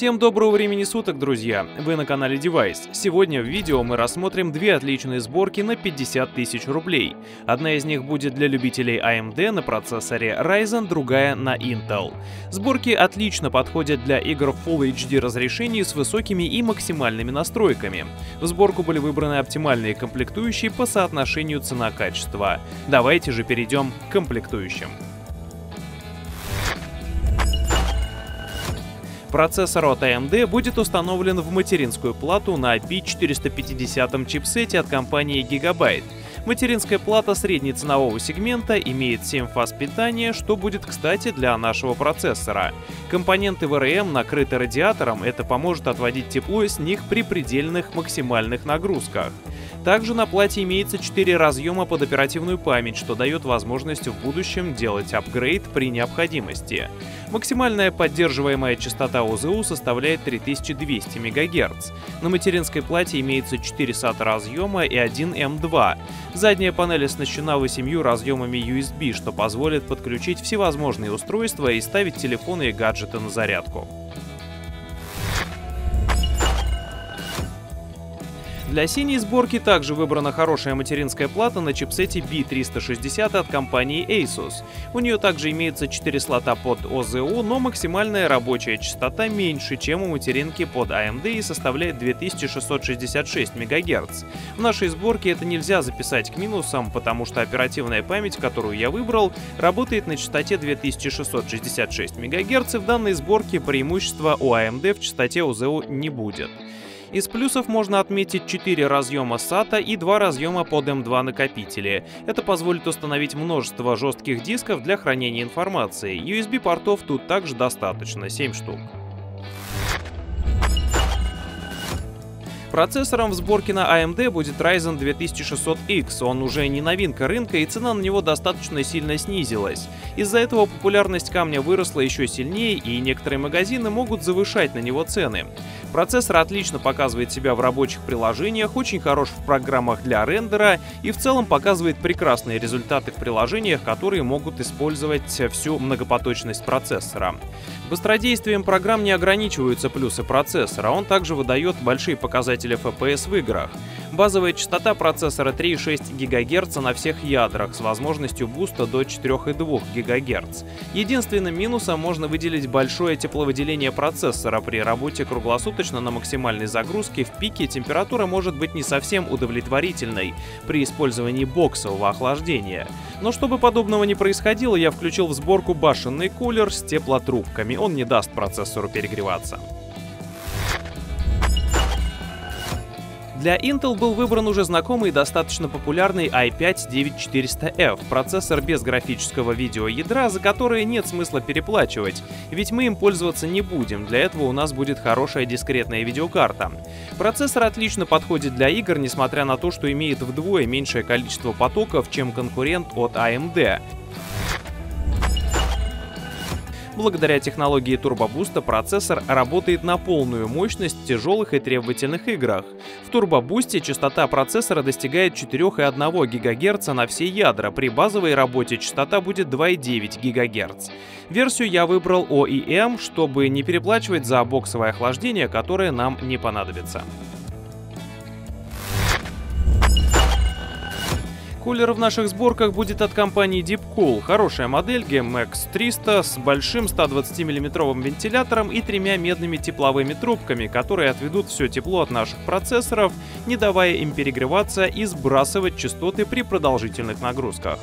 Всем доброго времени суток, друзья! Вы на канале Device. Сегодня в видео мы рассмотрим две отличные сборки на 50 тысяч рублей. Одна из них будет для любителей AMD на процессоре Ryzen, другая на Intel. Сборки отлично подходят для игр в Full HD разрешении с высокими и максимальными настройками. В сборку были выбраны оптимальные комплектующие по соотношению цена-качество. Давайте же перейдем к комплектующим. Процессор от AMD будет установлен в материнскую плату на i5-450 чипсете от компании Gigabyte. Материнская плата среднеценового сегмента имеет 7 фаз питания, что будет кстати для нашего процессора. Компоненты ВРМ накрыты радиатором, это поможет отводить тепло с них при предельных максимальных нагрузках. Также на плате имеется 4 разъема под оперативную память, что дает возможность в будущем делать апгрейд при необходимости. Максимальная поддерживаемая частота ОЗУ составляет 3200 МГц. На материнской плате имеется 4 SATA разъема и 1 М2. Задняя панель оснащена 8 разъемами USB, что позволит подключить всевозможные устройства и ставить телефоны и гаджеты на зарядку. Для синей сборки также выбрана хорошая материнская плата на чипсете B360 от компании ASUS. У нее также имеется 4 слота под ОЗУ, но максимальная рабочая частота меньше, чем у материнки под AMD и составляет 2666 МГц. В нашей сборке это нельзя записать к минусам, потому что оперативная память, которую я выбрал, работает на частоте 2666 МГц, и в данной сборке преимущества у AMD в частоте ОЗУ не будет. Из плюсов можно отметить 4 разъема SATA и 2 разъема под M2 накопители. Это позволит установить множество жестких дисков для хранения информации. USB-портов тут также достаточно, 7 штук. Процессором в сборке на AMD будет Ryzen 2600X, он уже не новинка рынка и цена на него достаточно сильно снизилась. Из-за этого популярность камня выросла еще сильнее, и некоторые магазины могут завышать на него цены. Процессор отлично показывает себя в рабочих приложениях, очень хорош в программах для рендера и в целом показывает прекрасные результаты в приложениях, которые могут использовать всю многопоточность процессора. Быстродействием программ не ограничиваются плюсы процессора, он также выдает большие показатели FPS в играх. Базовая частота процессора 3,6 ГГц на всех ядрах с возможностью буста до 4,2 ГГц. Единственным минусом можно выделить большое тепловыделение процессора. При работе круглосуточно на максимальной загрузке в пике температура может быть не совсем удовлетворительной при использовании боксового охлаждения. Но чтобы подобного не происходило, я включил в сборку башенный кулер с теплотрубками. Он не даст процессору перегреваться. Для Intel был выбран уже знакомый и достаточно популярный i5-9400F, процессор без графического видеоядра, за который нет смысла переплачивать, ведь мы им пользоваться не будем, для этого у нас будет хорошая дискретная видеокарта. Процессор отлично подходит для игр, несмотря на то, что имеет вдвое меньшее количество потоков, чем конкурент от AMD. Благодаря технологии турбобуста процессор работает на полную мощность в тяжелых и требовательных играх. В турбобусте частота процессора достигает 4,1 ГГц на все ядра, при базовой работе частота будет 2,9 ГГц. Версию я выбрал OEM, чтобы не переплачивать за боксовое охлаждение, которое нам не понадобится. Кулер в наших сборках будет от компании Deepcool. Хорошая модель GAMMAXX 300 с большим 120-мм вентилятором и 3 медными тепловыми трубками, которые отведут все тепло от наших процессоров, не давая им перегреваться и сбрасывать частоты при продолжительных нагрузках.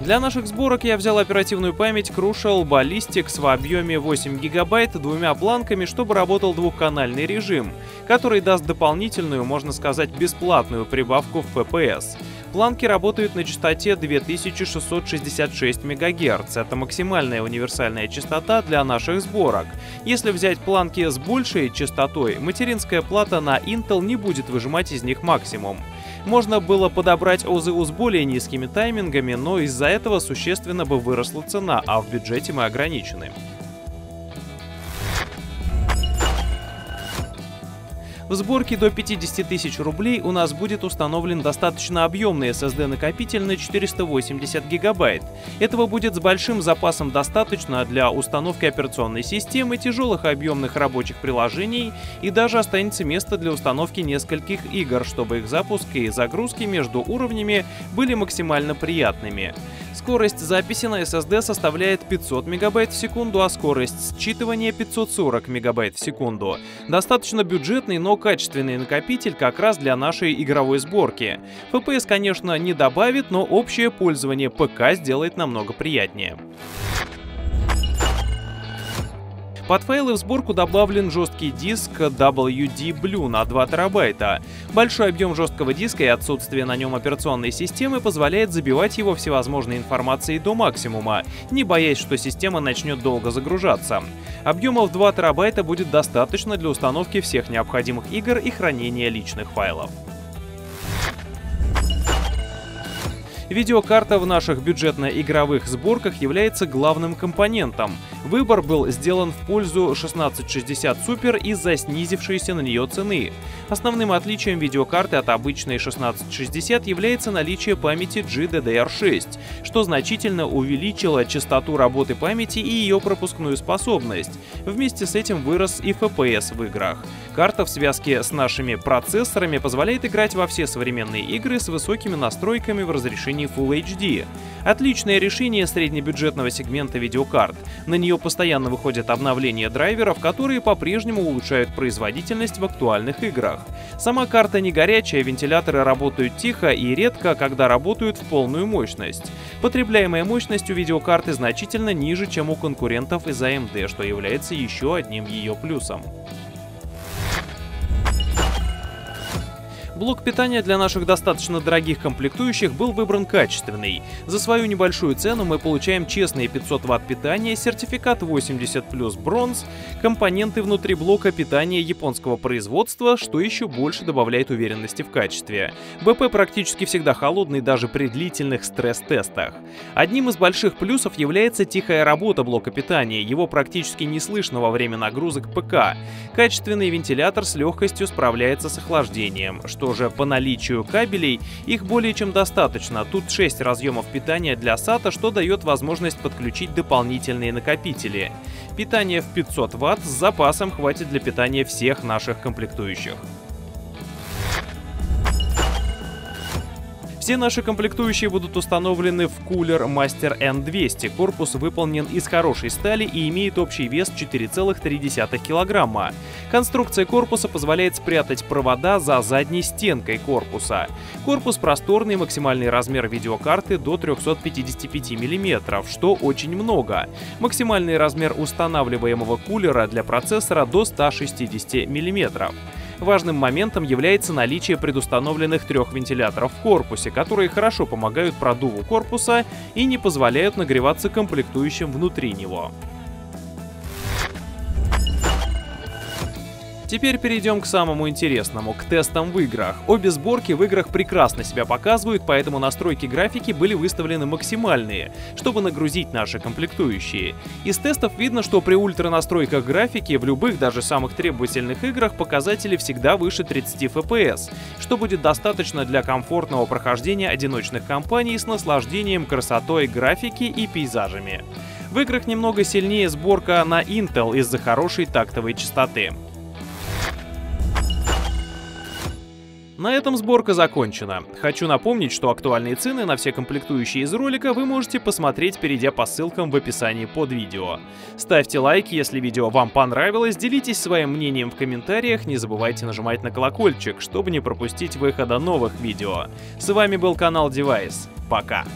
Для наших сборок я взял оперативную память Crucial Ballistix в объеме 8 гигабайт двумя планками, чтобы работал двухканальный режим, который даст дополнительную, можно сказать, бесплатную прибавку в FPS. Планки работают на частоте 2666 МГц, это максимальная универсальная частота для наших сборок. Если взять планки с большей частотой, материнская плата на Intel не будет выжимать из них максимум. Можно было подобрать ОЗУ с более низкими таймингами, но из-за этого существенно бы выросла цена, а в бюджете мы ограничены. В сборке до 50 тысяч рублей у нас будет установлен достаточно объемный SSD-накопитель на 480 гигабайт. Этого будет с большим запасом достаточно для установки операционной системы, тяжелых объемных рабочих приложений, и даже останется место для установки нескольких игр, чтобы их запуск и загрузки между уровнями были максимально приятными. Скорость записи на SSD составляет 500 мегабайт в секунду, а скорость считывания 540 мегабайт в секунду. Достаточно бюджетный, но качественный накопитель как раз для нашей игровой сборки. FPS, конечно, не добавит, но общее пользование ПК сделает намного приятнее. Под файлы в сборку добавлен жесткий диск WD Blue на 2 терабайта. Большой объем жесткого диска и отсутствие на нем операционной системы позволяет забивать его всевозможной информацией до максимума, не боясь, что система начнет долго загружаться. Объемов 2 терабайта будет достаточно для установки всех необходимых игр и хранения личных файлов. Видеокарта в наших бюджетно-игровых сборках является главным компонентом. Выбор был сделан в пользу 1660 SUPER из-за снизившейся на нее цены. Основным отличием видеокарты от обычной 1660 является наличие памяти GDDR6, что значительно увеличило частоту работы памяти и ее пропускную способность. Вместе с этим вырос и FPS в играх. Карта в связке с нашими процессорами позволяет играть во все современные игры с высокими настройками в разрешении Full HD. Отличное решение среднебюджетного сегмента видеокарт. На нее постоянно выходят обновления драйверов, которые по-прежнему улучшают производительность в актуальных играх. Сама карта не горячая, вентиляторы работают тихо и редко, когда работают в полную мощность. Потребляемая мощность у видеокарты значительно ниже, чем у конкурентов из AMD, что является еще одним ее плюсом. Блок питания для наших достаточно дорогих комплектующих был выбран качественный. За свою небольшую цену мы получаем честные 500 Вт питания, сертификат 80+ бронз, компоненты внутри блока питания японского производства, что еще больше добавляет уверенности в качестве. БП практически всегда холодный даже при длительных стресс-тестах. Одним из больших плюсов является тихая работа блока питания, его практически не слышно во время нагрузок ПК. Качественный вентилятор с легкостью справляется с охлаждением, что уже по наличию кабелей их более чем достаточно. Тут 6 разъемов питания для SATA, что дает возможность подключить дополнительные накопители. Питание в 500 Вт с запасом хватит для питания всех наших комплектующих. Все наши комплектующие будут установлены в Cooler Master N200. Корпус выполнен из хорошей стали и имеет общий вес 4,3 килограмма. Конструкция корпуса позволяет спрятать провода за задней стенкой корпуса. Корпус просторный, максимальный размер видеокарты до 355 мм, что очень много. Максимальный размер устанавливаемого кулера для процессора до 160 мм. Важным моментом является наличие предустановленных 3 вентиляторов в корпусе, которые хорошо помогают продуву корпуса и не позволяют нагреваться комплектующим внутри него. Теперь перейдем к самому интересному, к тестам в играх. Обе сборки в играх прекрасно себя показывают, поэтому настройки графики были выставлены максимальные, чтобы нагрузить наши комплектующие. Из тестов видно, что при ультранастройках графики в любых, даже самых требовательных играх показатели всегда выше 30 FPS, что будет достаточно для комфортного прохождения одиночных кампаний с наслаждением красотой графики и пейзажами. В играх немного сильнее сборка на Intel из-за хорошей тактовой частоты. На этом сборка закончена. Хочу напомнить, что актуальные цены на все комплектующие из ролика вы можете посмотреть, перейдя по ссылкам в описании под видео. Ставьте лайк, если видео вам понравилось, делитесь своим мнением в комментариях, не забывайте нажимать на колокольчик, чтобы не пропустить выхода новых видео. С вами был канал Device. Пока!